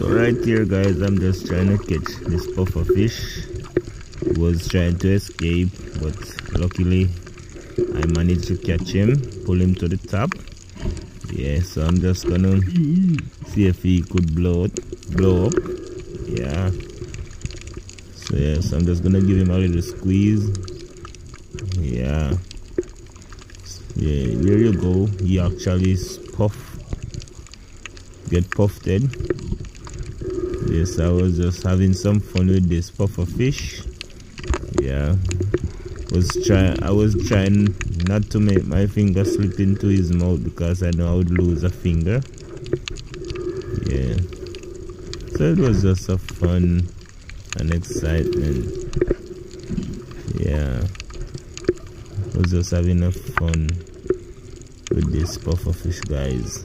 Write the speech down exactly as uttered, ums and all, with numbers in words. So right here guys, I'm just trying to catch this puffer fish. He was trying to escape, but luckily I managed to catch him, pull him to the top. Yeah, so I'm just gonna see if he could blow up, blow up. Yeah. So yeah, so I'm just gonna give him a little squeeze. Yeah. Yeah, there you go. He actually puff, get puffed. Yes, I was just having some fun with this puffer fish. Yeah. Was try I was trying not to make my finger slip into his mouth because I know I would lose a finger. Yeah. So it was just a fun and excitement. Yeah. I was just having a fun with this puffer fish guys.